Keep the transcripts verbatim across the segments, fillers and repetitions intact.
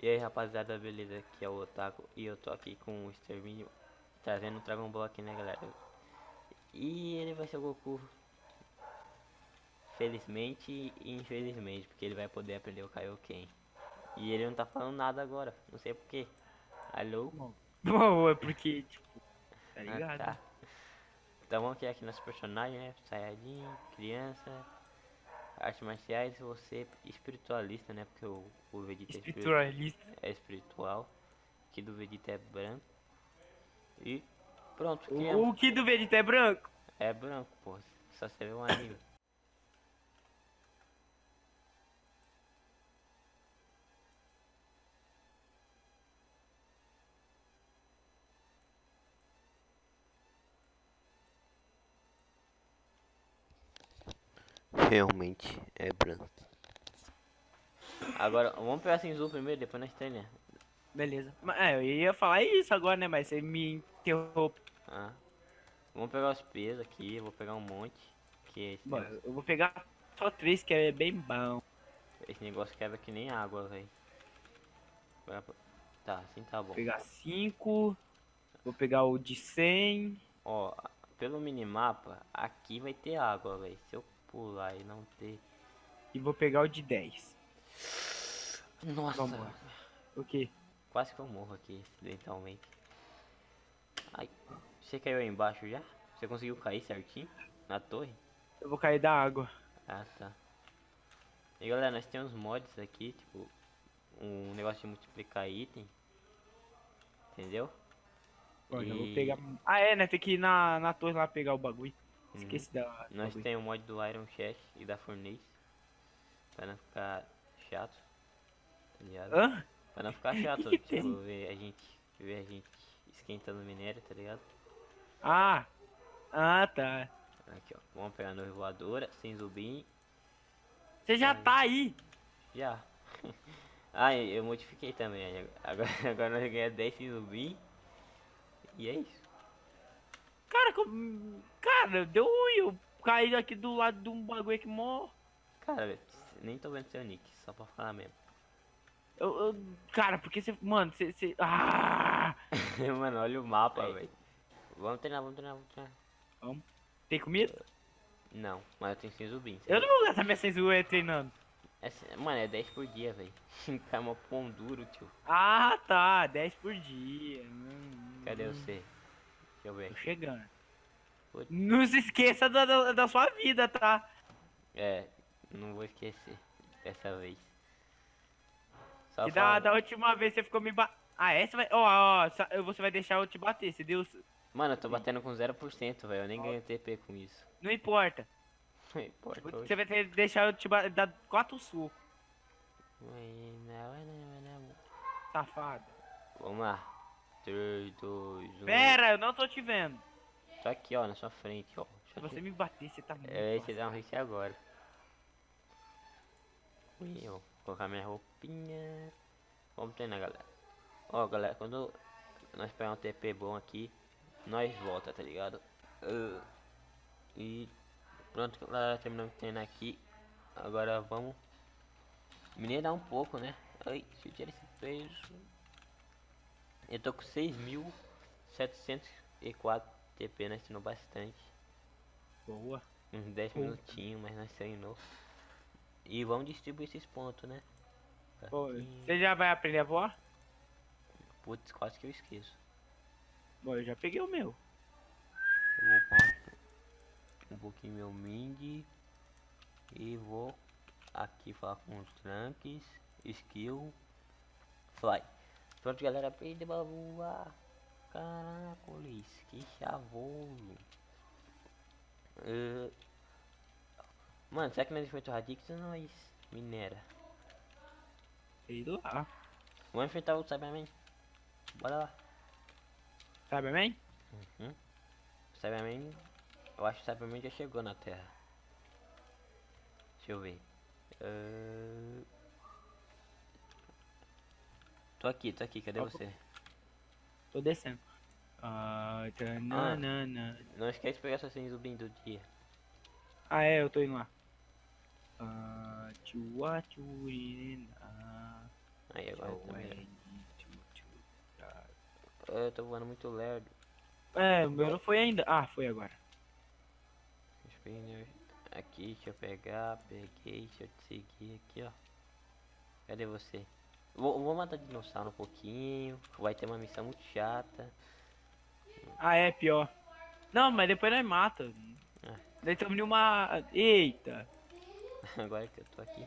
E aí rapaziada, beleza? Aqui é o Otaku e eu tô aqui com o Extermínio trazendo o Dragon Ball aqui, né galera? E ele vai ser o Goku, felizmente e infelizmente, porque ele vai poder aprender o Kaioken. E ele não tá falando nada agora, não sei porquê. Alô? Não, é porque, tipo, tá ligado? Ah, tá. Então vamos criar aqui nosso personagem, né? Saiyajin, criança, artes marciais, você espiritualista, né? Porque o, o Vegeta espiritualista. É espiritual. O Ki do Vegeta é branco. E pronto. O Ki do Vegeta é branco? É branco, pô. Só você vê um anime. Realmente é branco. Agora vamos pegar sem azul primeiro, depois nós treina. Beleza. Mas, é, eu ia falar isso agora, né? Mas você me interrompeu. Ah. Vamos pegar os pesos aqui. Eu vou pegar um monte. Que bom, negócio... eu vou pegar só três, que é bem bom. Esse negócio quebra que nem água, velho. Tá, assim tá bom. Vou pegar cinco. Vou pegar o de cem. Ó, pelo minimapa, aqui vai ter água, velho. Se eu pular e não ter. E vou pegar o de dez. Nossa. O que? Quase que eu morro aqui acidentalmente. Ai, você caiu aí embaixo já? Você conseguiu cair certinho na torre? Eu vou cair da água. Ah tá. E galera, nós temos mods aqui, tipo um negócio de multiplicar item. Entendeu? Olha, e... eu vou pegar. Ah é, né? Tem que ir na, na torre lá pegar o bagulho. Esqueci da hora. Nós temos o mod do Iron Chat e da Furnace. Pra não ficar chato. Tá ligado? Hã? Pra não ficar chato, tipo, ver a gente. Ver a gente esquentando minério, tá ligado? Ah! Ah tá. Aqui ó. Vamos pegar a nuvem voadora, sem zumbi. Você já aí. Tá aí! Já! Ah, eu modifiquei também. Agora, agora nós ganhamos dez sem zumbi. E é isso. Cara, como... cara, deu ruim, eu caí aqui do lado de um bagulho que morre. Cara, nem tô vendo seu nick, só pra falar mesmo. Eu, eu... cara, porque você... mano, você... você... ah! Mano, olha o mapa, velho. Vamos treinar, vamos treinar, vamos treinar. Vamos? Tem comida? Não, mas eu tenho cinzubim. Eu não vou gastar minha cinzubim treinando. Essa... mano, é dez por dia, velho. Tá mó pão duro, tio. Ah, tá, dez por dia. Hum, cadê hum. você? Deixa eu ver. Tô chegando. Putz. Não se esqueça da, da, da sua vida, tá? É, não vou esquecer dessa vez. Só que da, da última vez você ficou me ba... ah, essa vai... ó, oh, oh, você vai deixar eu te bater, se Deus... mano, eu tô batendo com zero por cento, velho. Eu nem oh. ganho T P com isso. Não importa. Não importa. Você hoje vai ter, deixar eu te ba... dar quatro sucos. Safado. Vamos lá. três, dois, um. Pera, eu não tô te vendo. Só aqui, ó, na sua frente, ó. Se você te... me bater, você tá muito. É, você dá um hit agora. Ui, eu vou colocar minha roupinha. Vamos treinar, galera. Ó, galera, quando nós pegar um T P bom aqui, nós volta, tá ligado? Uh, e pronto, galera, terminamos de treinar aqui. Agora vamos minerar um pouco, né? Ai, se eu tirar esse peso. Eu tô com seis mil setecentos e quatro T P, nós treinou bastante. Boa. Uns dez Boa. minutinhos, mas nós treinou. E vamos distribuir esses pontos, né? Você já vai aprender a voar? Putz, quase que eu esqueço. Bom, eu já peguei o meu. Eu vou pôr um pouquinho meu mind. E vou aqui falar com os trunks. Skill. Fly. Pronto, galera, aprende a voar. Caracoles, que chavolo. Uh... Mano, será que nós enfrentamos o Raditz ou nós minera? Sei lá. Vamos enfrentar o Cyberman. Bora lá. Cyberman? Uhum. Cyberman... eu acho que o Cyberman já chegou na Terra. Deixa eu ver. Uh... Tô aqui, tô aqui, cadê você? Tô descendo. Ah, não esquece de pegar sua cinzubim do dia. Ah é, eu tô indo lá. Aí, vai também. É, eu tô voando muito lerdo. É, o meu não foi ainda. Ah, foi agora. Spinner. Aqui, deixa eu pegar. Peguei, deixa eu te seguir aqui, ó. Cadê você? Vou, vou matar dinossauro um pouquinho. Vai ter uma missão muito chata. Ah, é pior. Não, mas depois nós mata. Ah. Daí terminou uma... Eita. Agora que eu tô aqui.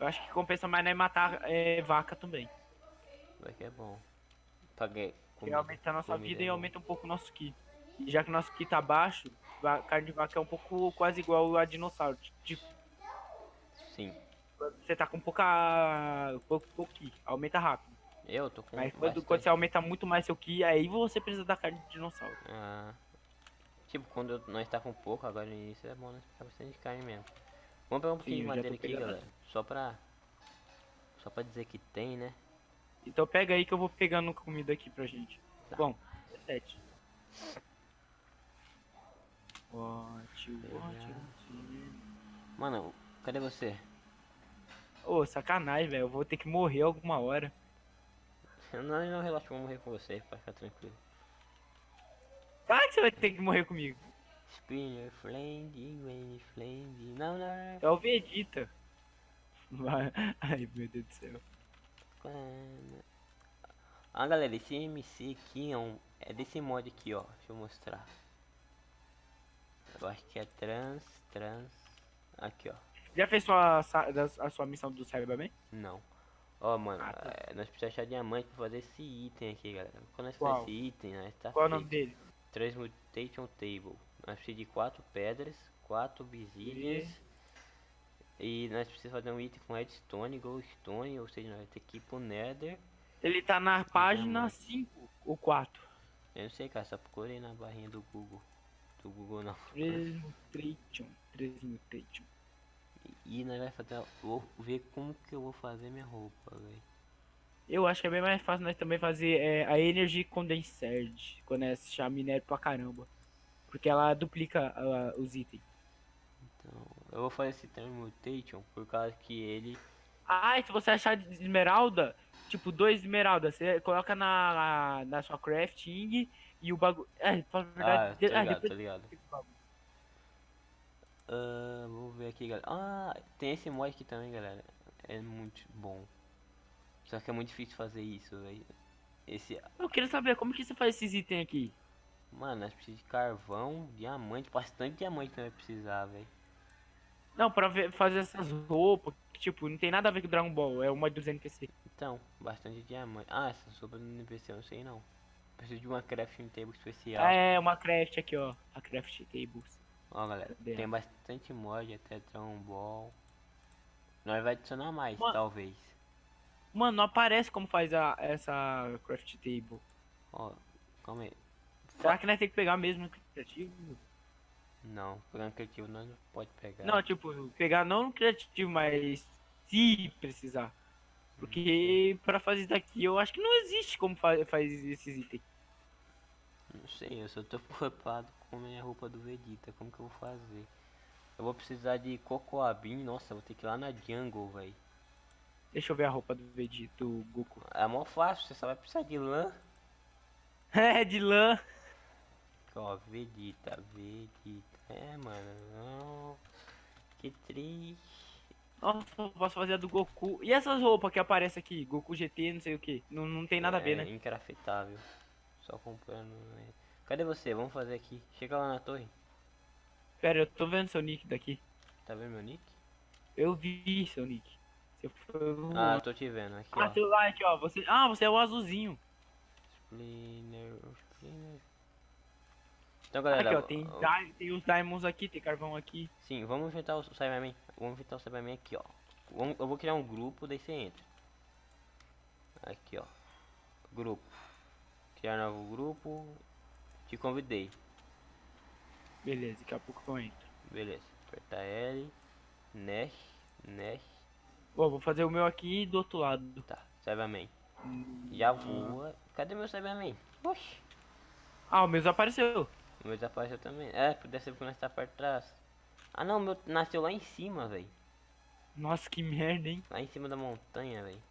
Eu acho que compensa mais nós matar é, vaca também. Vai que é bom. Paguei. Comida, aumenta a nossa vida é e aumenta um pouco o nosso ki. E já que o nosso ki tá baixo, a carne de vaca é um pouco quase igual a dinossauro. Tipo, sim. Você tá com pouca. pouco, pouco ki, aumenta rápido. Eu tô com. Mas quando, quando você aumenta muito mais seu ki, aí você precisa da carne de dinossauro. Ah. Tipo, quando eu, nós tá com pouco, agora no início é bom nós ficar bastante carne mesmo. Vamos pegar um pouquinho de madeira aqui, galera. Só pra. Só pra dizer que tem, né? Então pega aí que eu vou pegando comida aqui pra gente. Tá. Bom, sete. Ótimo, ótimo. Mano, cadê você? Ô, oh, sacanagem, velho. Eu vou ter que morrer alguma hora. Não, não, relaxa, vou morrer com você, pra ficar tranquilo. Claro que você vai ter que morrer comigo. Spinner, Flame, Flame, não, não. É o Vegeta. Ai, meu Deus do céu. Ah, galera, esse M C aqui é, um, é desse mod aqui, ó. Deixa eu mostrar. Eu acho que é trans, trans. Aqui, ó. Já fez sua, a, a sua missão do Cyberman? Não. Ó, oh, mano, ah, tá. Nós precisamos achar diamante pra fazer esse item aqui, galera. Quando nós fazemos esse item, nós tá. Qual o nome dele? Transmutation Table. Nós precisamos de quatro pedras, quatro besilhas. E nós precisamos fazer um item com redstone, goldstone, ou seja, nós vamos ter que ir pro nether. Ele tá na página cinco ou quatro. Eu não sei, cara, só procurei na barrinha do Google. Do Google não. Transmutation, Transmutation. E, e nós vamos fazer, vou ver como que eu vou fazer minha roupa, velho. Eu acho que é bem mais fácil nós também fazer é, a Energy Condenser, quando é achar minério pra caramba. Porque ela duplica uh, os itens. Então, eu vou fazer esse Transmutation por causa que ele... Ah, e se você achar esmeralda, tipo dois esmeraldas, você coloca na, na sua crafting e o bagulho... É, pra verdade... Ah, tô ligado, ah, depois... tô ligado. Uh, vou ver aqui, galera. Ah, tem esse mod aqui também, galera. É muito bom. Só que é muito difícil fazer isso, velho. Esse... Eu queria saber, como que você faz esses itens aqui? Mano, nós precisamos de carvão, diamante, bastante diamante não vai precisar, velho. Não, pra ver, fazer essas roupas, tipo, não tem nada a ver com Dragon Ball, é uma dos N P C. Então, bastante diamante. Ah, essas roupas do N P C eu não sei não. Preciso de uma crafting table especial. Ah, é, uma craft aqui, ó. A crafting table. Ó, galera, é. Tem bastante mod até Dragon Ball. Nós vai adicionar mais, mano, talvez. Mano, não aparece como faz a, essa crafting table. Ó, calma aí. Será que nós temos que pegar mesmo no criativo? Não, pegar no criativo nós não pode pegar. Não, tipo, pegar não no criativo, mas se precisar. Porque pra fazer daqui eu acho que não existe como fa faz esses itens. Não sei, eu só tô preocupado com a minha roupa do Vegeta, como que eu vou fazer? Eu vou precisar de Cocoabim, nossa, vou ter que ir lá na jungle, velho. Deixa eu ver a roupa do Vegeta, do Goku. É mó fácil, você só vai precisar de lã. É, de lã. Ó, Vegeta, Vegeta. É, mano, não. Que triste. Nossa, eu posso fazer a do Goku. E essas roupas que aparecem aqui? Goku G T, não sei o que. Não, não tem nada é, a ver, né? É encrafetável. Só comprando. Cadê você? Vamos fazer aqui. Chega lá na torre. Pera, eu tô vendo seu nick daqui. Tá vendo meu nick? Eu vi seu nick. Você foi... Ah, eu tô te vendo. Aqui, ah, ó. Seu like, ó. Você... Ah, você é o azulzinho. Splinter, Splinter. Então galera, aqui, ó, tem, ó, di tem os diamonds aqui, tem carvão aqui. Sim, vamos juntar o Cyberman, vamos juntar o Cyberman aqui, ó. Vamos, eu vou criar um grupo, daí você entra. Aqui, ó. Grupo. Criar novo grupo. Te convidei. Beleza, daqui a pouco eu entro. Beleza, apertar L. Nash, Nash. Bom, vou fazer o meu aqui do outro lado. Tá, Cyberman. Já voa. Cadê meu Cyberman? Oxi. Ah, o meu desapareceu. O meu desapareceu também. É, deve ser porque nós tá para trás. Ah não, meu nasceu lá em cima, velho. Nossa, que merda, hein? Lá em cima da montanha, velho.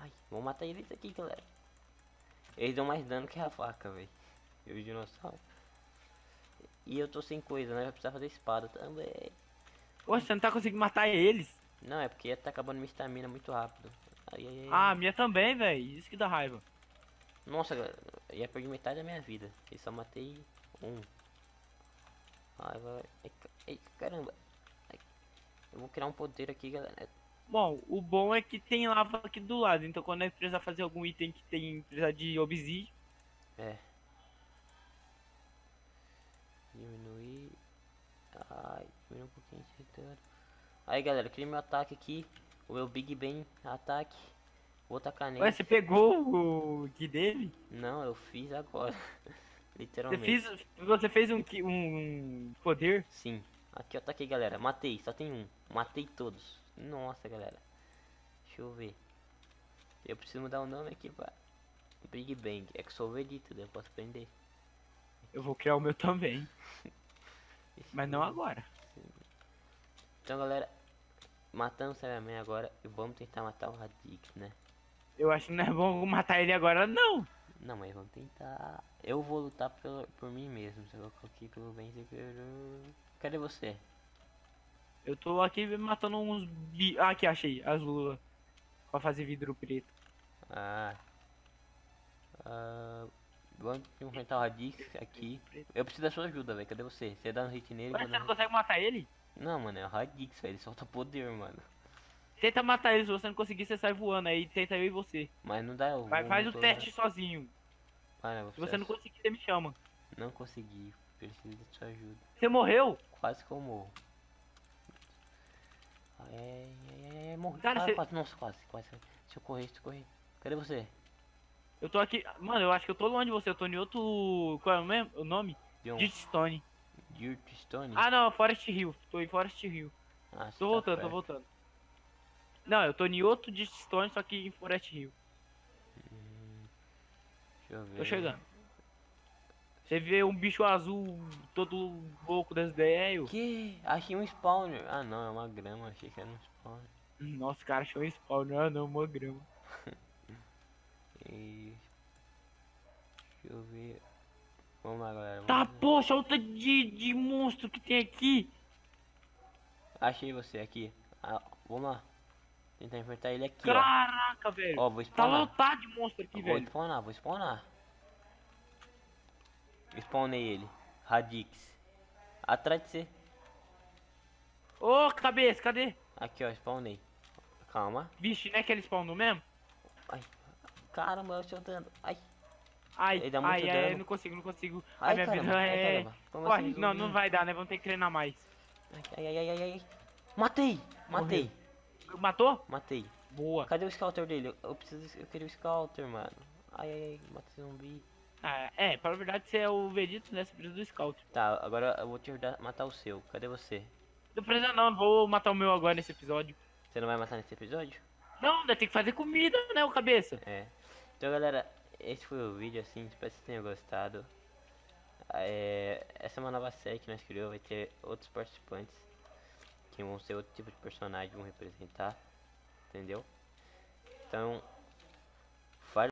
Ai, vou matar eles aqui, galera. Eles dão mais dano que a faca, velho. E o dinossauro. E eu tô sem coisa, né? Vai precisar fazer espada também. Poxa, você não tá conseguindo matar eles? Não, é porque tá acabando minha estamina muito rápido. Ai, ai, ai. Ah, minha também, velho. Isso que dá raiva. Nossa, galera. Eu ia perder metade da minha vida. Eu só matei um. Ai, vai. Ai, caramba. Ai. Eu vou criar um poder aqui, galera. Bom, o bom é que tem lava aqui do lado. Então quando é precisar fazer algum item que tem precisar de obsídio. É. Diminuir. Ai, diminuir um pouquinho de dano. Aí galera, criei meu ataque aqui. O meu Big Bang ataque. Vou tacar nele. Ué, você pegou o que dele? Não, eu fiz agora. Literalmente. Você fez, você fez um, um poder? Sim. Aqui eu ataquei, galera. Matei, só tem um. Matei todos. Nossa, galera. Deixa eu ver. Eu preciso mudar o nome aqui pra Big Bang. É que sou o Vegeta, eu posso prender. Eu vou criar o meu também. Mas não agora. Então, galera, matando o Cyberman agora e vamos tentar matar o Raditz, né? Eu acho que não é bom matar ele agora, não. Não, mas vamos tentar. Eu vou lutar pelo, por mim mesmo. Se eu aqui pelo bem, eu... Cadê você? Eu tô aqui matando uns... Bi... Ah, aqui, achei. As lulas. Pra fazer vidro preto. Ah. Ah... Vamos enfrentar o Raditz aqui. Eu preciso da sua ajuda, velho. Cadê você? Você dá um hit nele... Mas você não consegue matar ele? Não, mano. É o Raditz, velho. Ele solta poder, mano. Tenta matar ele. Se você não conseguir, você sai voando. Aí tenta eu e você. Mas não dá... Eu Vai, faz o teste lá. sozinho. Ah, não, Se você não conseguir, você me chama. Não consegui. Preciso da sua ajuda. Você morreu? Quase que eu morro. É, é, é... Morri. Cara, ah, você... quase, nossa, quase, quase. Deixa eu correr, deixa eu correr. Cadê você? Eu tô aqui... Mano, eu acho que eu tô longe de você. Eu tô em outro... Qual é o, mesmo? o nome? Dirtstone. Dirtstone? Ah, não. Forest Hill. Tô em Forest Hill. Ah, tô voltando, tá tô voltando. Não, eu tô em outro Dirtstone, só que em Forest Hill. Hum, deixa eu ver. Tô chegando. Você vê um bicho azul todo louco das ideias. Que? Achei um spawner. Ah não, é uma grama, achei que era um spawner. Nossa, cara, achou um spawner, ah não, uma grama. e... Deixa eu ver. Vamos lá, galera. Vamos tá, ver. Poxa, outra de, de monstro que tem aqui. Achei você aqui. Ah, vamos lá. Tentar enfrentar ele aqui. Caraca, ó. velho. Ó, vou spawnar. Tá lotado de monstro aqui, vou velho. Vou spawnar, vou spawnar. Spawnei ele, Raditz. Atrás de você. Ô, oh, cabeça, cadê? Aqui, ó, spawnei. Calma. Vixe, não é que ele spawnou mesmo? Ai, caramba, eu estou dando. Ai, ai, ele dá muito ai, dano. ai, não consigo, não consigo. Ai, ai minha caramba, vida é. Ai, Corre, assim, não, não vai dar, né? Vamos ter que treinar mais. Ai, ai, ai, ai, ai. Matei, matei. Morreu. Matou? Matei. Boa. Cadê o Scouter dele? Eu preciso, eu queria o Scouter, mano. Ai, ai, ai, matei zumbi. Ah, é, para verdade você é o Vegeta, né? Você precisa do Scout. Tá, agora eu vou te ajudar a matar o seu. Cadê você? Não precisa não, vou matar o meu agora nesse episódio. Você não vai matar nesse episódio? Não, ainda tem que fazer comida, né, o cabeça? É. Então, galera, esse foi o vídeo, assim, espero que vocês tenham gostado. É, essa é uma nova série que nós criamos, vai ter outros participantes. Que vão ser outro tipo de personagem, vão representar. Entendeu? Então...